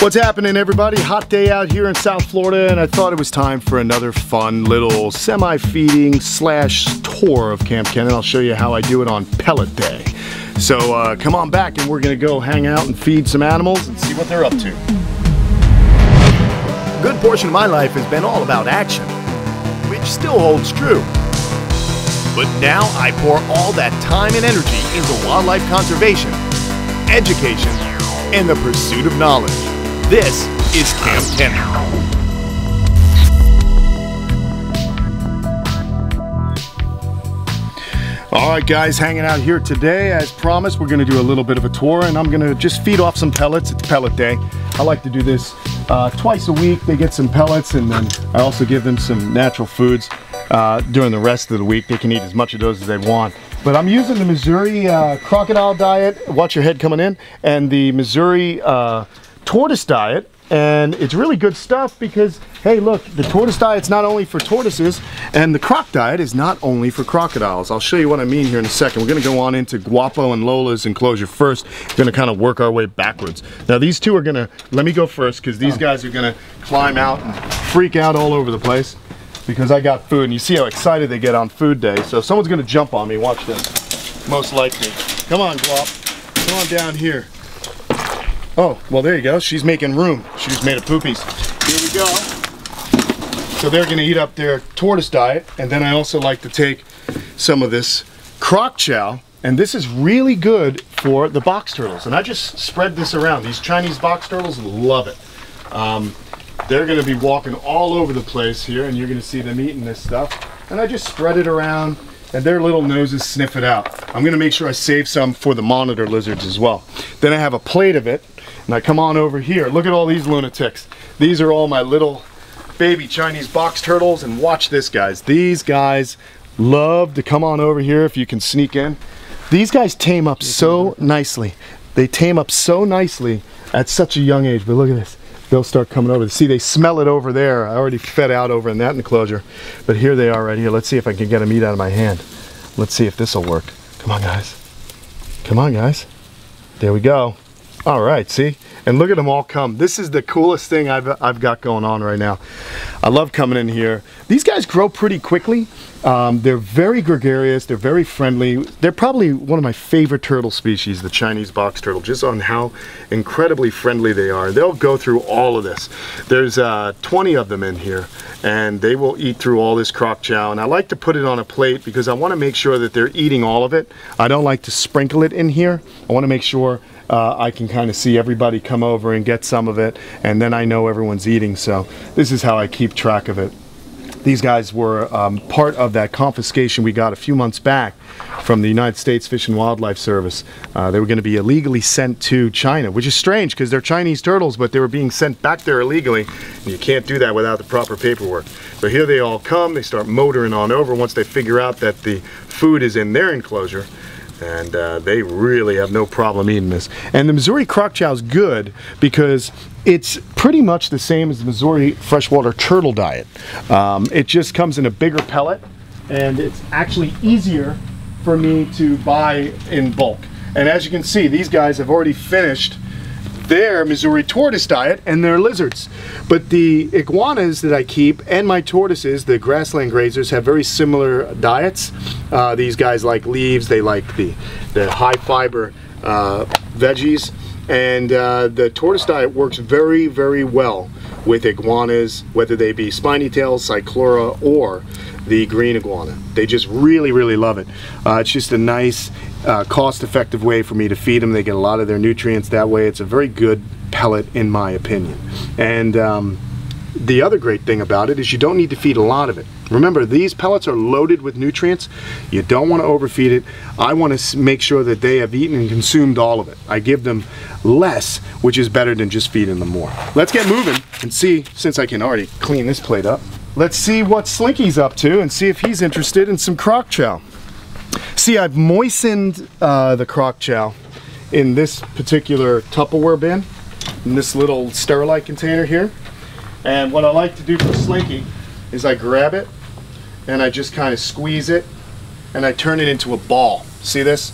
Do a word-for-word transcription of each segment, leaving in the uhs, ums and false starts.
What's happening, everybody? Hot day out here in South Florida, and I thought it was time for another fun little semi-feeding slash tour of Kamp Kenan. I'll show you how I do it on pellet day. So uh, come on back and we're gonna go hang out and feed some animals and see what they're up to. A good portion of my life has been all about action, which still holds true. But now I pour all that time and energy into wildlife conservation, education, and the pursuit of knowledge. This is Kamp Kenan. All right, guys, hanging out here today. As promised, we're gonna do a little bit of a tour, and I'm gonna just feed off some pellets. It's pellet day. I like to do this uh, twice a week. They get some pellets, and then I also give them some natural foods uh, during the rest of the week. They can eat as much of those as they want. But I'm using the Missouri uh, crocodile diet, watch your head coming in, and the Missouri uh, tortoise diet, and it's really good stuff because, hey, look, the tortoise diet's not only for tortoises, and the croc diet is not only for crocodiles. I'll show you what I mean here in a second. We're gonna go on into Guapo and Lola's enclosure first. We're gonna kind of work our way backwards. Now these two are gonna, let me go first, because these guys are gonna climb out and freak out all over the place because I got food, and you see how excited they get on food day. So if someone's gonna jump on me, watch this, most likely. Come on, Guap, come on down here. Oh, well, there you go. She's making room. She's made of poopies. Here we go. So they're gonna eat up their tortoise diet. And then I also like to take some of this croc chow. And this is really good for the box turtles. And I just spread this around. These Chinese box turtles love it. Um, they're gonna be walking all over the place here, and you're gonna see them eating this stuff. And I just spread it around, and their little noses sniff it out. I'm gonna make sure I save some for the monitor lizards as well. Then I have a plate of it, and I come on over here. Look at all these lunatics. These are all my little baby Chinese box turtles, and watch this, guys. These guys love to come on over here if you can sneak in. These guys tame up so nicely. They tame up so nicely at such a young age, but look at this. They'll start coming over. See, they smell it over there. I already fed out over in that enclosure, but here they are right here. Let's see if I can get them eat out of my hand. Let's see if this will work. Come on, guys. Come on, guys. There we go. All right, see? And look at them all come. This is the coolest thing I've, I've got going on right now. I love coming in here. These guys grow pretty quickly. Um, they're very gregarious. They're very friendly. They're probably one of my favorite turtle species, the Chinese box turtle, just on how incredibly friendly they are. They'll go through all of this. There's uh, twenty of them in here, and they will eat through all this croc chow. And I like to put it on a plate because I want to make sure that they're eating all of it. I don't like to sprinkle it in here. I want to make sure uh, I can kind of see everybody come over and get some of it, and then I know everyone's eating. So this is how I keep track of it. These guys were um, part of that confiscation we got a few months back from the United States Fish and Wildlife Service. Uh, they were going to be illegally sent to China, which is strange because they're Chinese turtles, but they were being sent back there illegally. And you can't do that without the proper paperwork. So here they all come. They start motoring on over once they figure out that the food is in their enclosure. And uh, they really have no problem eating this. And the Missouri croc chow is good because it's pretty much the same as the Missouri freshwater turtle diet. Um, it just comes in a bigger pellet, and it's actually easier for me to buy in bulk. And as you can see, these guys have already finished their Missouri tortoise diet and their lizards. But the iguanas that I keep and my tortoises, the grassland grazers, have very similar diets. Uh, these guys like leaves, they like the, the high fiber uh, veggies, and uh, the tortoise diet works very, very well with iguanas, whether they be spiny tails, cyclura, or the green iguana. They just really, really love it. Uh, it's just a nice, uh, cost-effective way for me to feed them. They get a lot of their nutrients that way. It's a very good pellet, in my opinion. And um, the other great thing about it is you don't need to feed a lot of it. Remember, these pellets are loaded with nutrients. You don't want to overfeed it. I want to make sure that they have eaten and consumed all of it. I give them less, which is better than just feeding them more. Let's get moving and see, since I can already clean this plate up, let's see what Slinky's up to and see if he's interested in some croc chow. See, I've moistened uh, the croc chow in this particular Tupperware bin, in this little Sterilite container here. And what I like to do for Slinky is I grab it and I just kind of squeeze it and I turn it into a ball. See this?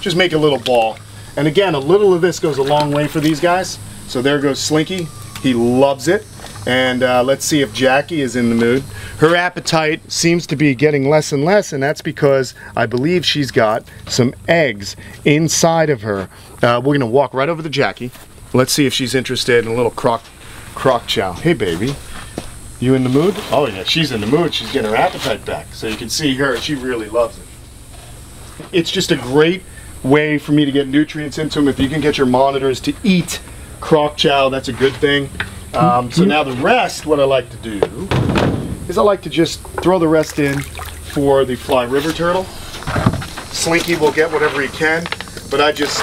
Just make a little ball. And again, a little of this goes a long way for these guys. So there goes Slinky. He loves it. And uh, let's see if Jackie is in the mood. Her appetite seems to be getting less and less, and that's because I believe she's got some eggs inside of her. Uh, we're gonna walk right over to Jackie. Let's see if she's interested in a little croc, croc chow. Hey baby, you in the mood? Oh yeah, she's in the mood. She's getting her appetite back. So you can see her, she really loves it. It's just a great way for me to get nutrients into them. If you can get your monitors to eat croc chow, that's a good thing. Um, so now the rest, what I like to do is I like to just throw the rest in for the Fly River Turtle. Slinky will get whatever he can, but I just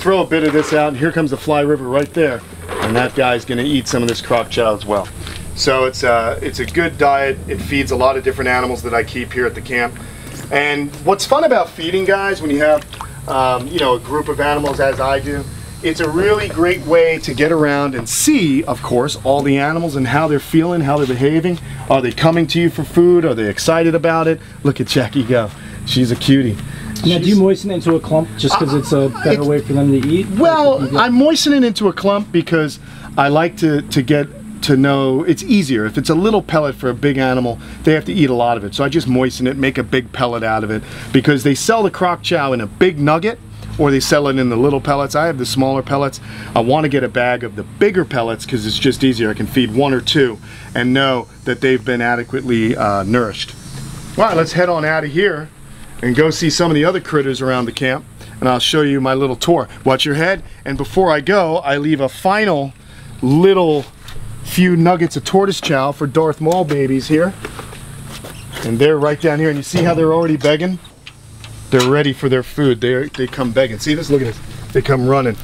throw a bit of this out, and here comes the Fly River right there. And that guy's gonna eat some of this croc chow as well. So it's a, it's a good diet. It feeds a lot of different animals that I keep here at the camp. And what's fun about feeding, guys, when you have um, you know, a group of animals as I do, it's a really great way to get around and see, of course, all the animals and how they're feeling, how they're behaving. Are they coming to you for food? Are they excited about it? Look at Jackie go. She's a cutie. Now, do you moisten it into a clump just because uh, it's a better it's, way for them to eat? Well, I moisten it into a clump because I like to, to get to know, it's easier. If it's a little pellet for a big animal, they have to eat a lot of it. So I just moisten it, make a big pellet out of it, because they sell the croc chow in a big nugget, or they sell it in the little pellets. I have the smaller pellets. I want to get a bag of the bigger pellets because it's just easier. I can feed one or two and know that they've been adequately uh, nourished. All right, let's head on out of here and go see some of the other critters around the camp, and I'll show you my little tour. Watch your head, and before I go, I leave a final little few nuggets of tortoise chow for Darth Maul babies here. And they're right down here, and you see how they're already begging? They're ready for their food. They they come begging. See this? Look at this. They come running.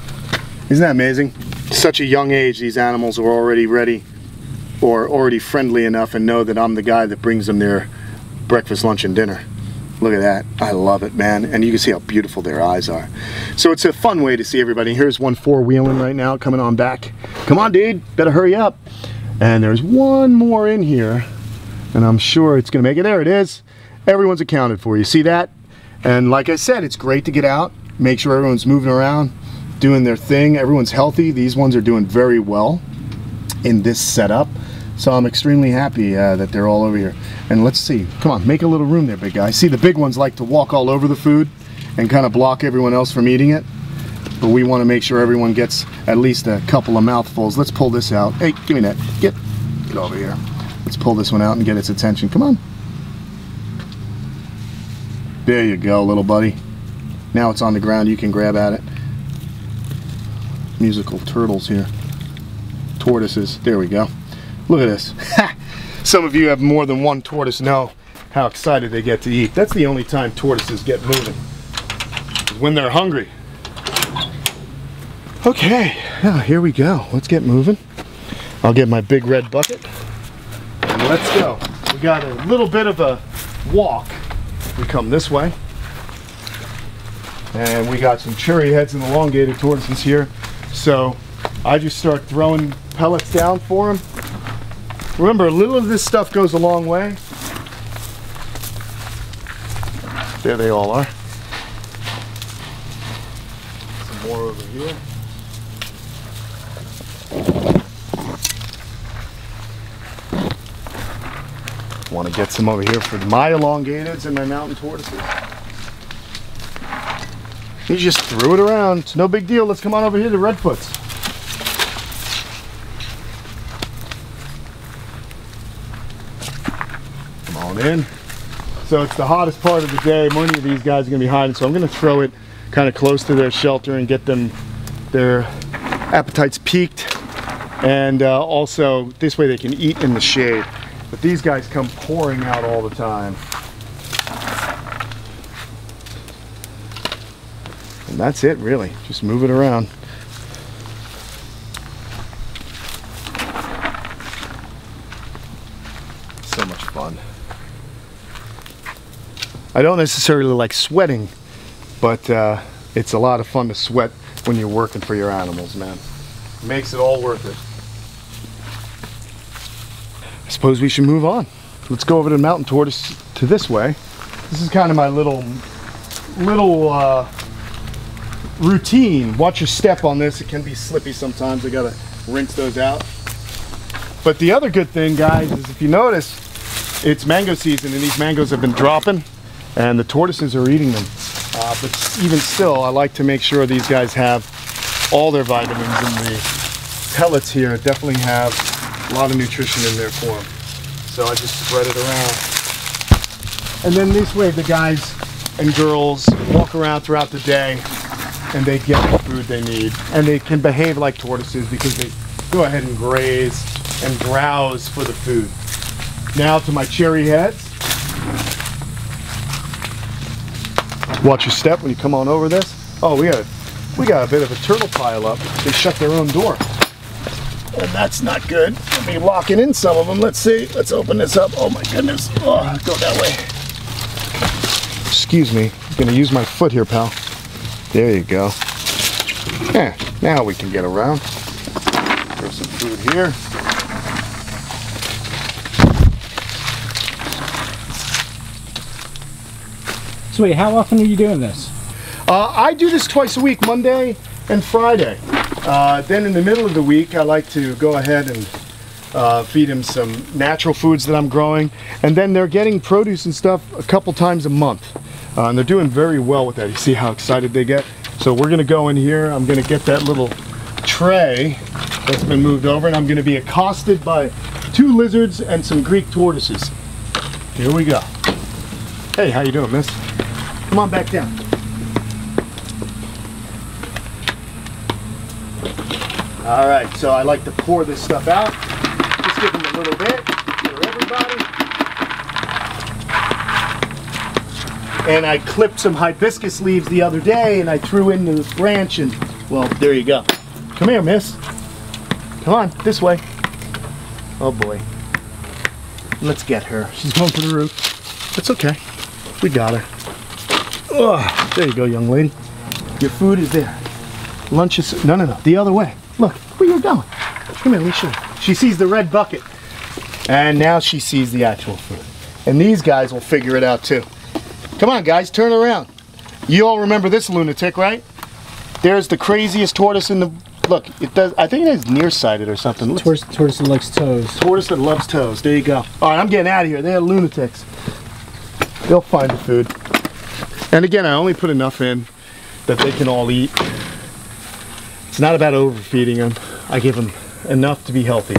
Isn't that amazing? Such a young age, these animals are already ready or already friendly enough and know that I'm the guy that brings them their breakfast, lunch, and dinner. Look at that. I love it, man. And you can see how beautiful their eyes are. So it's a fun way to see everybody. Here's one four-wheeling right now coming on back. Come on, dude. Better hurry up. And there's one more in here, and I'm sure it's going to make it. There it is. Everyone's accounted for. You see that? And like I said, it's great to get out, make sure everyone's moving around, doing their thing, everyone's healthy. These ones are doing very well in this setup. So I'm extremely happy uh, that they're all over here. And let's see, come on, make a little room there, big guy. See, the big ones like to walk all over the food and kind of block everyone else from eating it. But we want to make sure everyone gets at least a couple of mouthfuls. Let's pull this out. Hey, give me that. Get, get over here. Let's pull this one out and get its attention. Come on. There you go, little buddy. Now it's on the ground, you can grab at it. Musical turtles here. Tortoises, there we go. Look at this. Some of you have more than one tortoise know how excited they get to eat. That's the only time tortoises get moving, is when they're hungry. Okay, now here we go. Let's get moving. I'll get my big red bucket. And let's go. We got a little bit of a walk. We come this way, and we got some cherry heads and elongated tortoises here. So I just start throwing pellets down for them. Remember, a little of this stuff goes a long way. There they all are. Some more over here. Want to get some over here for my elongateds and my mountain tortoises. He just threw it around. It's no big deal. Let's come on over here to redfoots. Come on in. So it's the hottest part of the day. Many of these guys are going to be hiding, so I'm going to throw it kind of close to their shelter and get them their appetites peaked. And uh, also, this way they can eat in the shade. But these guys come pouring out all the time. And that's it, really. Just move it around. So much fun. I don't necessarily like sweating, but uh, it's a lot of fun to sweat when you're working for your animals, man. It makes it all worth it. Suppose we should move on. Let's go over to the mountain tortoise to this way. This is kind of my little little uh, routine. Watch your step on this. It can be slippy sometimes. I gotta rinse those out. But the other good thing, guys, is if you notice, it's mango season, and these mangoes have been dropping, and the tortoises are eating them. Uh, but even still, I like to make sure these guys have all their vitamins, and the pellets here definitely have a lot of nutrition in there for them. So I just spread it around. And then this way, the guys and girls walk around throughout the day, and they get the food they need. And they can behave like tortoises because they go ahead and graze and browse for the food. Now to my cherry heads. Watch your step when you come on over this. Oh, we got, we got a bit of a turtle pile up. They shut their own door. And that's not good. I'll be locking in some of them. Let's see. Let's open this up. Oh my goodness. Oh, go that way. Excuse me. I'm gonna use my foot here, pal. There you go. Yeah, now we can get around. Throw some food here. So wait, how often are you doing this? Uh, I do this twice a week, Monday and Friday. Uh, then in the middle of the week, I like to go ahead and uh, feed them some natural foods that I'm growing. And then they're getting produce and stuff a couple times a month. Uh, and they're doing very well with that. You see how excited they get? So we're gonna go in here. I'm gonna get that little tray that's been moved over, and I'm gonna be accosted by two lizards and some Greek tortoises. Here we go. Hey, how you doing, miss? Come on back down. All right, so I like to pour this stuff out. Just give them a little bit for everybody. And I clipped some hibiscus leaves the other day, and I threw in the branch, and well, there you go. Come here, miss. Come on, this way. Oh boy. Let's get her. She's going for the roof. That's okay. We got her. Oh, there you go, young lady. Your food is there. Lunch is... No, no, no. The other way. Look, where you're going. Come here, let me show you. She sees the red bucket. And now she sees the actual food. And these guys will figure it out, too. Come on, guys. Turn around. You all remember this lunatic, right? There's the craziest tortoise in the... Look, it does... I think it is nearsighted or something. Tortoise, tortoise that likes toes. Tortoise that loves toes. There you go. All right, I'm getting out of here. They're lunatics. They'll find the food. And again, I only put enough in that they can all eat. It's not about overfeeding them. I give them enough to be healthy.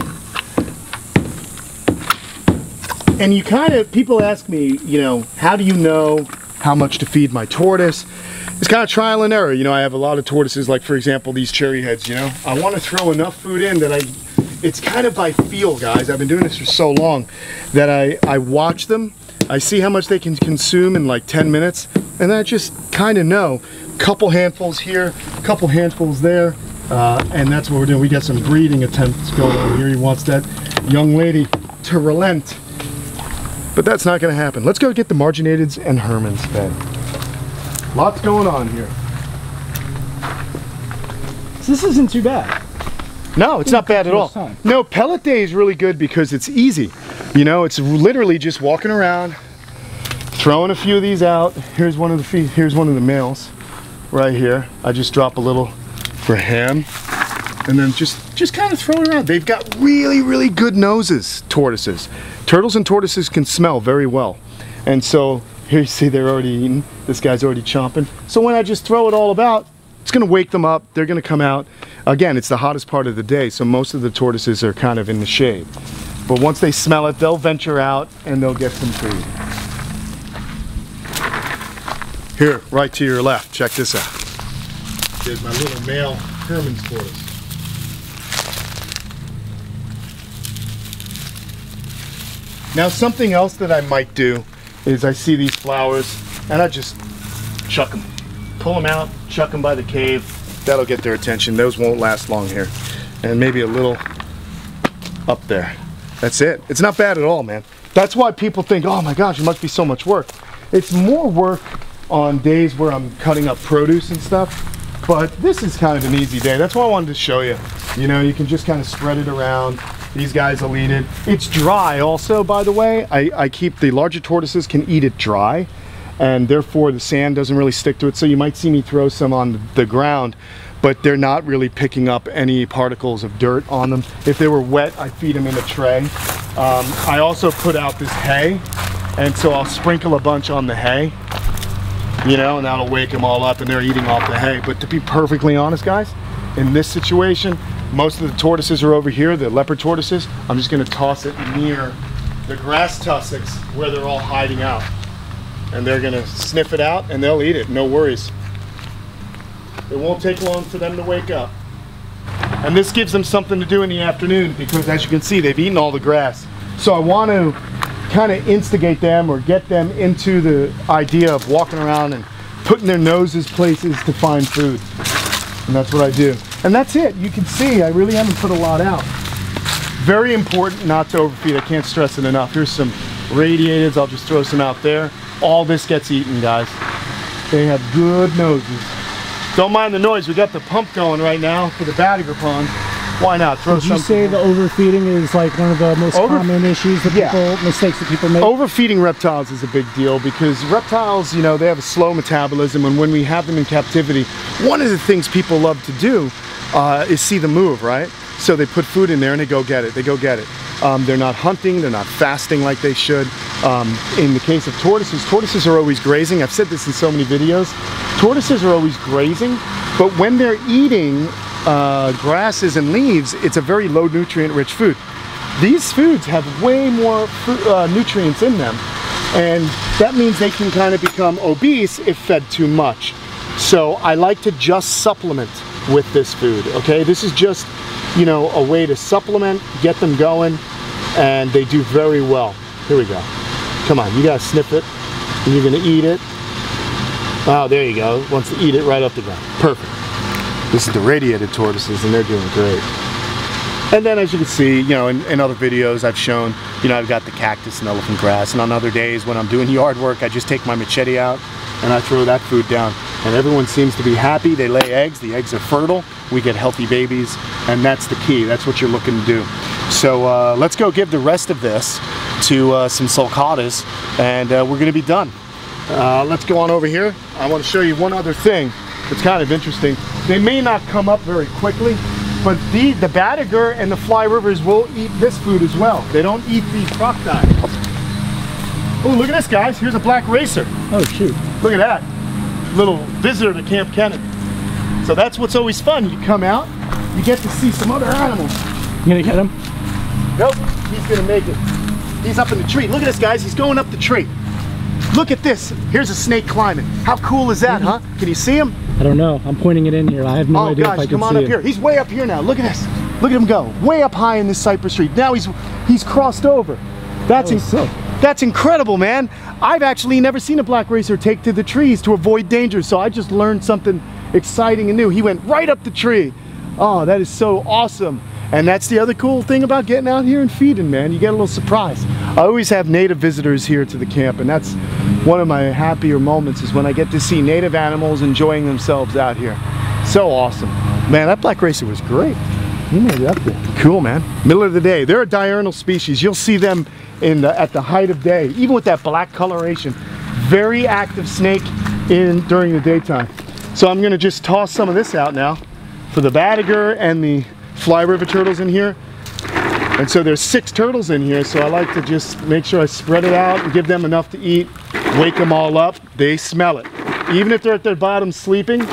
And you kind of, people ask me, you know, how do you know how much to feed my tortoise? It's kind of trial and error. You know, I have a lot of tortoises, like for example, these cherry heads, you know. I want to throw enough food in that I, it's kind of by feel, guys. I've been doing this for so long that I, I watch them. I see how much they can consume in like ten minutes, and I just kind of know. Couple handfuls here, couple handfuls there, uh, and that's what we're doing. We got some breeding attempts going on here. He wants that young lady to relent, but that's not going to happen. Let's go get the marginateds and Hermann's then. Lots going on here. This isn't too bad. No, it's not bad at all. Time. No, pellet day is really good because it's easy. You know, it's literally just walking around, throwing a few of these out. Here's one of the feet. Here's one of the males, right here. I just drop a little for him, and then just just kind of throw it around. They've got really, really good noses. Tortoises, turtles, and tortoises can smell very well, and so here you see they're already eating. This guy's already chomping. So when I just throw it all about, it's going to wake them up. They're going to come out. Again, it's the hottest part of the day, so most of the tortoises are kind of in the shade. But once they smell it, they'll venture out and they'll get some food. Here, right to your left. Check this out. There's my little male Hermann's tortoise. Now, something else that I might do is I see these flowers and I just chuck them. Pull them out, chuck them by the cave. That'll get their attention. Those won't last long here. And maybe a little up there. That's it. It's not bad at all, man. That's why people think, oh my gosh, it must be so much work. It's more work on days where I'm cutting up produce and stuff. But this is kind of an easy day. That's why I wanted to show you. You know, you can just kind of spread it around. These guys will eat it. It's dry also, by the way. I, I keep the larger tortoises can eat it dry. and therefore the sand doesn't really stick to it. So you might see me throw some on the ground, but they're not really picking up any particles of dirt on them. If they were wet, I feed them in a tray. Um, I also put out this hay, and so I'll sprinkle a bunch on the hay, you know, and that'll wake them all up and they're eating off the hay. But to be perfectly honest, guys, in this situation, most of the tortoises are over here, the leopard tortoises. I'm just gonna toss it near the grass tussocks where they're all hiding out. And they're gonna sniff it out and they'll eat it, no worries. It won't take long for them to wake up. And this gives them something to do in the afternoon because, as you can see, they've eaten all the grass. So I want to kind of instigate them or get them into the idea of walking around and putting their noses places to find food. And that's what I do. And that's it. You can see I really haven't put a lot out. Very important not to overfeed. I can't stress it enough. Here's some radiateds. I'll just throw some out there. All this gets eaten, guys. They have good noses. Don't mind the noise. We got the pump going right now for the Batagur pond. Why not? Throw Would you something. say the overfeeding is like one of the most Over common issues that yeah. people, mistakes that people make? Overfeeding reptiles is a big deal because reptiles, you know, they have a slow metabolism, and when we have them in captivity, one of the things people love to do uh, is see them move, right? So they put food in there and they go get it, they go get it. Um, they're not hunting, they're not fasting like they should. Um, in the case of tortoises, tortoises are always grazing. I've said this in so many videos. Tortoises are always grazing, but when they're eating uh, grasses and leaves, it's a very low nutrient rich food. These foods have way more uh, nutrients in them, and that means they can kind of become obese if fed too much. So I like to just supplement with this food, okay? This is just, you know, a way to supplement, get them going, and they do very well. Here we go. Come on, you gotta sniff it, and you're gonna eat it. Oh, there you go. Wants to eat it right off the ground. Perfect. This is the radiated tortoises, and they're doing great. And then, as you can see, you know, in, in other videos I've shown, you know, I've got the cactus and elephant grass, and on other days when I'm doing yard work, I just take my machete out, and I throw that food down. And everyone seems to be happy. They lay eggs, the eggs are fertile, we get healthy babies, and that's the key, that's what you're looking to do. So uh, let's go give the rest of this to uh, some sulcatas, and uh, we're gonna be done. Uh, let's go on over here. I want to show you one other thing that's kind of interesting. They may not come up very quickly, but the, the Batagur and the Fly Rivers will eat this food as well. They don't eat the crocodile. Oh, look at this, guys, here's a black racer. Oh, shoot. Look at that. Little visitor to Kamp Kenan. So that's what's always fun. You come out, you get to see some other animals. You gonna get him? Nope, he's gonna make it. He's up in the tree. Look at this, guys, he's going up the tree. Look at this, here's a snake climbing. How cool is that, mm-hmm. huh? Can you see him? I don't know, I'm pointing it in here. I have no oh, idea gosh, if I can see it. Oh gosh, come on up here. He's way up here now, look at this. Look at him go, way up high in this cypress tree. Now he's he's crossed over. That's that sick. That's incredible, man. I've actually never seen a black racer take to the trees to avoid danger, so I just learned something exciting and new. He went right up the tree. Oh, that is so awesome. And that's the other cool thing about getting out here and feeding, man. You get a little surprise. I always have native visitors here to the camp, and that's one of my happier moments is when I get to see native animals enjoying themselves out here. So awesome. Man, that black racer was great. You made it up there. Cool, man. Middle of the day. They're a diurnal species. You'll see them In the, at the height of day, even with that black coloration. Very active snake in during the daytime. So I'm gonna just toss some of this out now for the Batagur and the Fly River turtles in here. And so there's six turtles in here, so I like to just make sure I spread it out and give them enough to eat, wake them all up. They smell it. Even if they're at their bottom sleeping,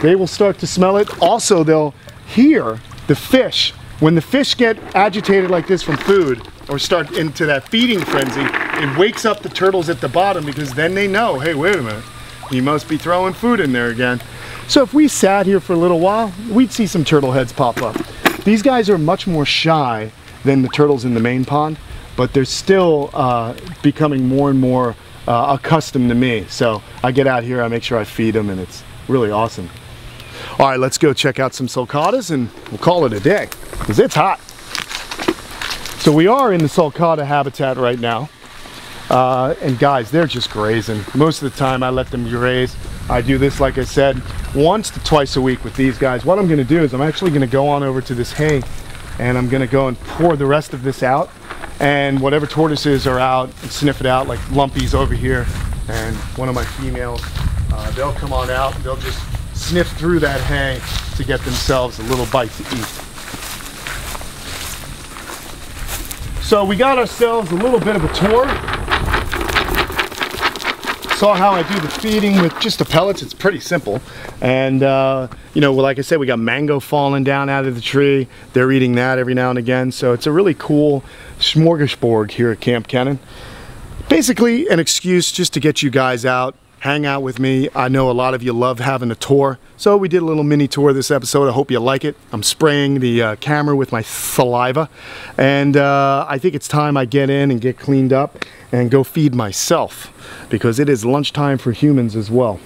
they will start to smell it. Also, they'll hear the fish. When the fish get agitated like this from food, or start into that feeding frenzy, it wakes up the turtles at the bottom because then they know, hey, wait a minute, you must be throwing food in there again. So if we sat here for a little while, we'd see some turtle heads pop up. These guys are much more shy than the turtles in the main pond, but they're still uh, becoming more and more uh, accustomed to me. So I get out here, I make sure I feed them, and it's really awesome. All right, let's go check out some sulcatas and we'll call it a day because it's hot. So we are in the sulcata habitat right now, uh, and guys, they're just grazing. Most of the time I let them graze. I do this, like I said, once to twice a week with these guys. What I'm gonna do is I'm actually gonna go on over to this hay, and I'm gonna go and pour the rest of this out, and whatever tortoises are out, and sniff it out, like Lumpy's over here. and one of my females, uh, they'll come on out and they'll just sniff through that hay to get themselves a little bite to eat. So we got ourselves a little bit of a tour. Saw how I do the feeding with just the pellets. It's pretty simple. And uh, you know, like I said, we got mango falling down out of the tree. They're eating that every now and again. So it's a really cool smorgasbord here at Kamp Kenan. Basically an excuse just to get you guys out, hang out with me. I know a lot of you love having a tour. So we did a little mini tour this episode. I hope you like it. I'm spraying the uh, camera with my saliva. And uh, I think it's time I get in and get cleaned up and go feed myself, because it is lunchtime for humans as well.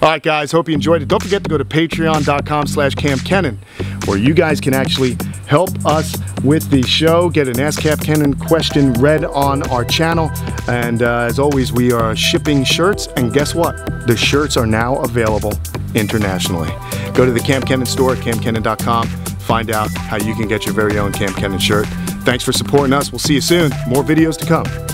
All right, guys, hope you enjoyed it. Don't forget to go to patreon.com slash Kamp Kenan, where you guys can actually help us with the show, get an Ask Kamp Kenan question read on our channel. And uh, as always, we are shipping shirts, and guess what? The shirts are now available internationally. Go to the Kamp Kenan store at kamp kenan dot com. Find out how you can get your very own Kamp Kenan shirt. Thanks for supporting us. We'll see you soon. More videos to come.